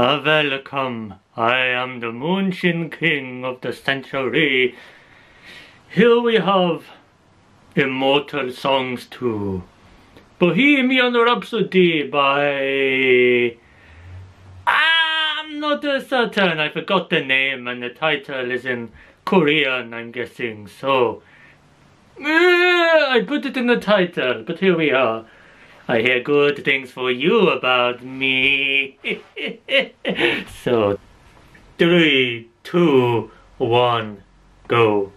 Welcome, I am the Moonshin King of the century. Here we have Immortal Songs 2, Bohemian Rhapsody by... I'm not certain, I forgot the name and the title is in Korean, I'm guessing, so... I put it in the title, but here we are. I hear good things for you about me. So, 3, 2, 1, go.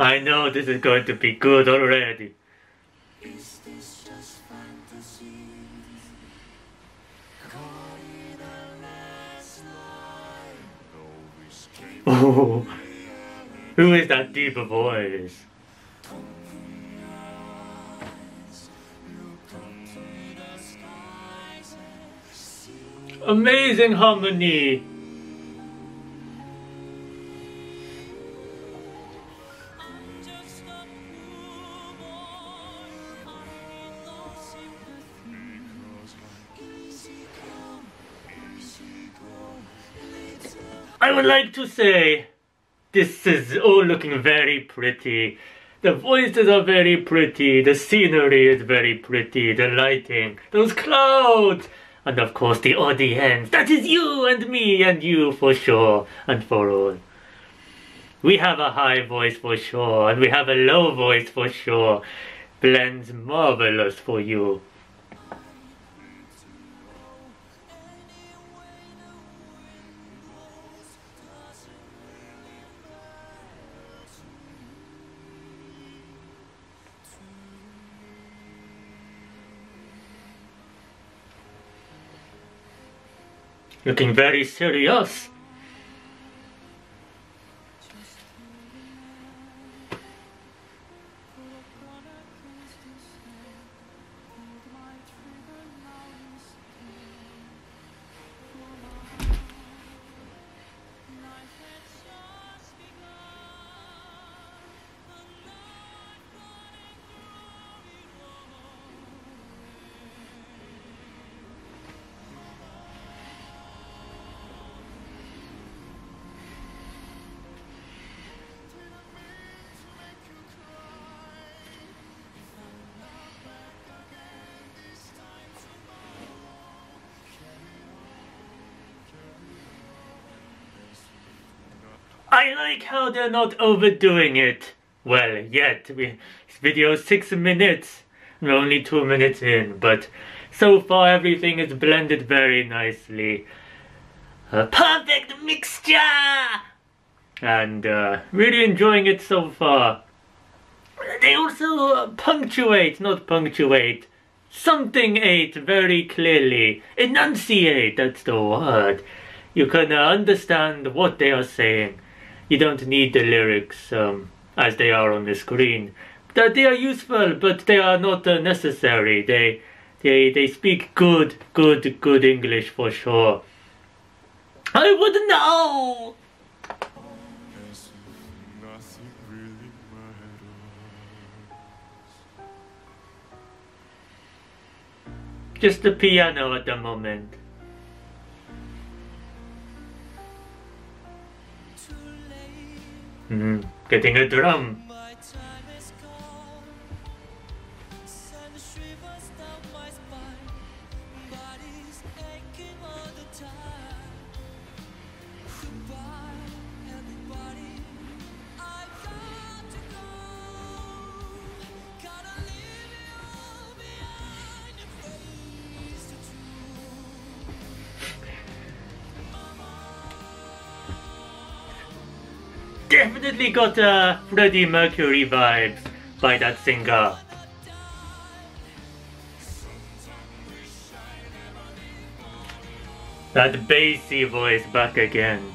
I know this is going to be good already. Is this just fantasy? Caught in a last line. No escape. Oh. Who is that deeper voice? Amazing harmony! I would like to say this is all looking very pretty. The voices are very pretty, the scenery is very pretty, the lighting, those clouds, and of course the audience. That is you and me and you for sure and for all. We have a high voice for sure and we have a low voice for sure. Blends marvelous for you. Looking very serious. I like how they're not overdoing it. Well, yet. This video is 6 minutes. We're only 2 minutes in, but so far everything is blended very nicely. A perfect mixture! And really enjoying it so far. They also punctuate very clearly. Enunciate, that's the word. You can understand what they are saying. You don't need the lyrics as they are on the screen. They are useful, but they are not necessary. They speak good English for sure. I would know! Just the piano at the moment. Getting a drum. Definitely got Freddie Mercury vibes by that singer. That bassy voice back again.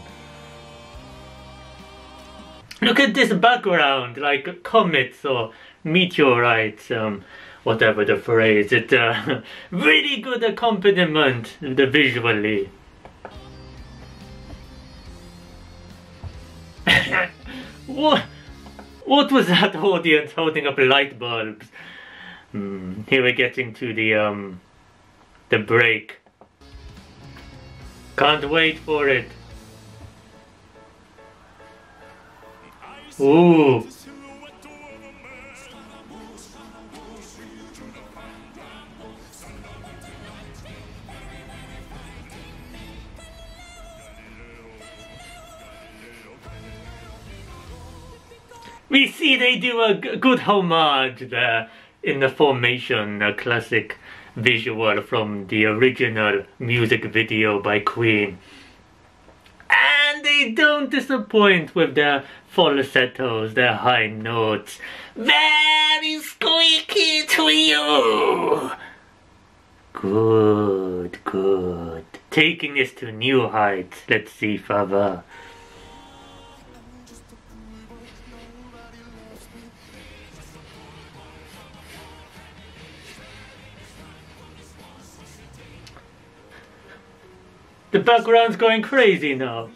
Look at this background, like comets or meteorites, whatever the phrase. It's really good accompaniment visually. What was that audience holding up light bulbs? Here we're getting to the break. Can't wait for it. Ooh. We see they do a good homage there in the formation, a classic visual from the original music video by Queen. And they don't disappoint with their falsettos, their high notes. Very squeaky to you! Good, good. Taking this to new heights. Let's see further. The background's going crazy now.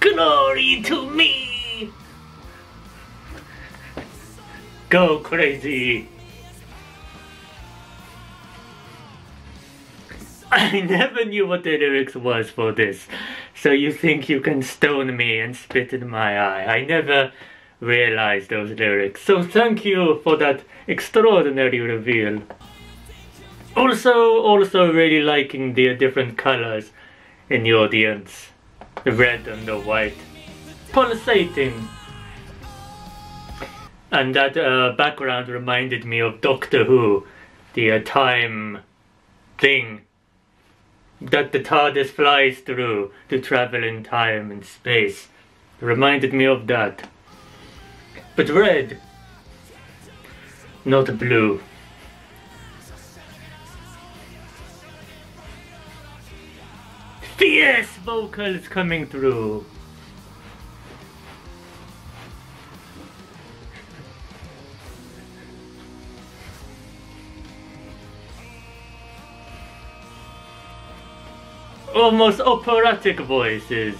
Glory to me! Go crazy! I never knew what the lyrics was for this. So you think you can stone me and spit in my eye. I never realized those lyrics. So thank you for that extraordinary reveal. Also really liking the different colors in the audience. The red and the white, pulsating. And that background reminded me of Doctor Who, the time thing that the TARDIS flies through to travel in time and space. Reminded me of that. But red, not blue. Fierce vocals coming through. Almost operatic voices.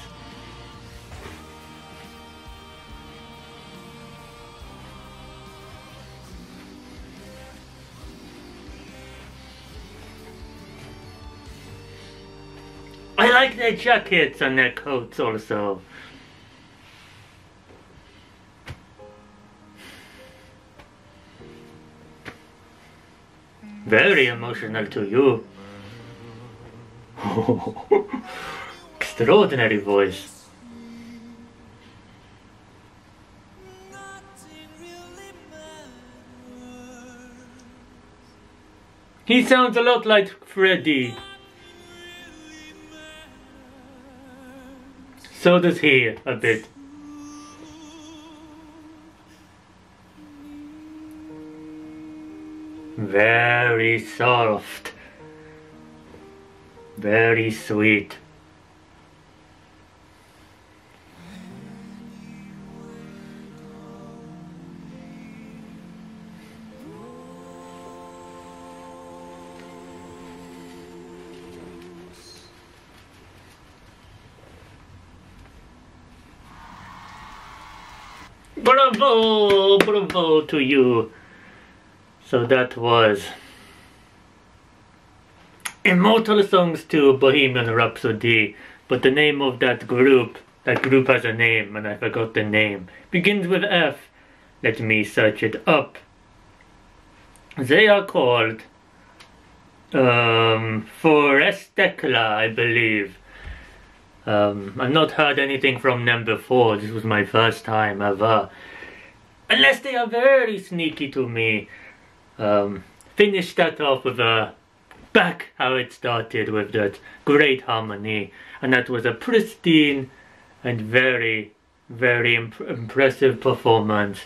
I like their jackets and their coats also. Very emotional to you. Extraordinary voice. He sounds a lot like Freddie. So does he, a bit. Very soft. Very sweet. Bravo, bravo to you. So that was Immortal Songs 2, Bohemian Rhapsody. But the name of that group has a name and I forgot the name. Begins with F. Let me search it up. They are called Forestella, I believe. I've not heard anything from them before. This was my first time ever. Unless they are very sneaky to me. Finish that off with a back how it started with that great harmony. And that was a pristine and very very impressive performance.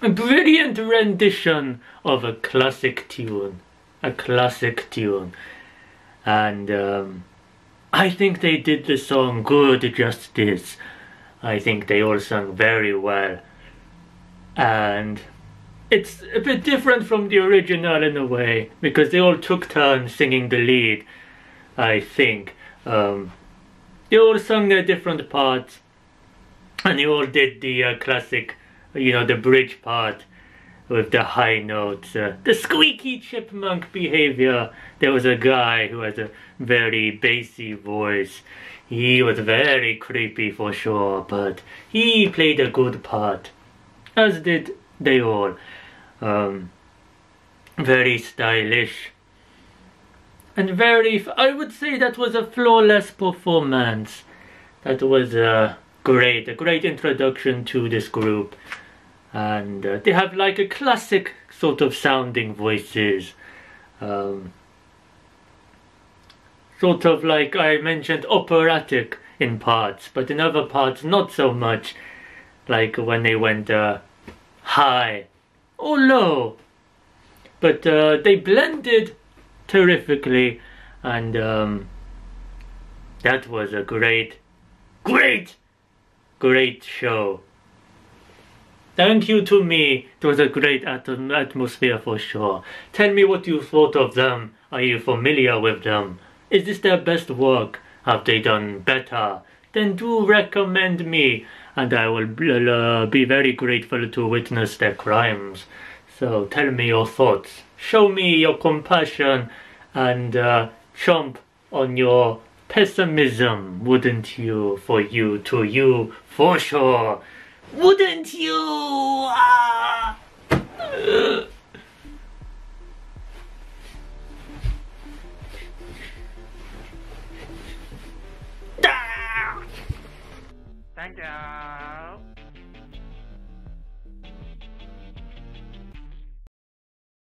A brilliant rendition of a classic tune. And I think they did the song good justice. I think they all sang very well. And it's a bit different from the original in a way, because they all took turns singing the lead, I think. They all sang their different parts, and they all did the classic, you know, the bridge part with the high notes, the squeaky chipmunk behavior. There was a guy who has a very bassy voice. He was very creepy for sure, but he played a good part, as did they all. Very stylish and very, I would say that was a flawless performance. That was a great introduction to this group. And they have like a classic sort of sounding voices, sort of like I mentioned operatic in parts, but in other parts not so much, like when they went high or low, but they blended terrifically, and that was a great show. Thank you to me. It was a great atmosphere for sure. Tell me what you thought of them. Are you familiar with them? Is this their best work? Have they done better? Then do recommend me, and I will be very grateful to witness their crimes. So tell me your thoughts. Show me your compassion and chomp on your pessimism, wouldn't you? For you, to you, for sure. Wouldn't you? Ah. Thank you.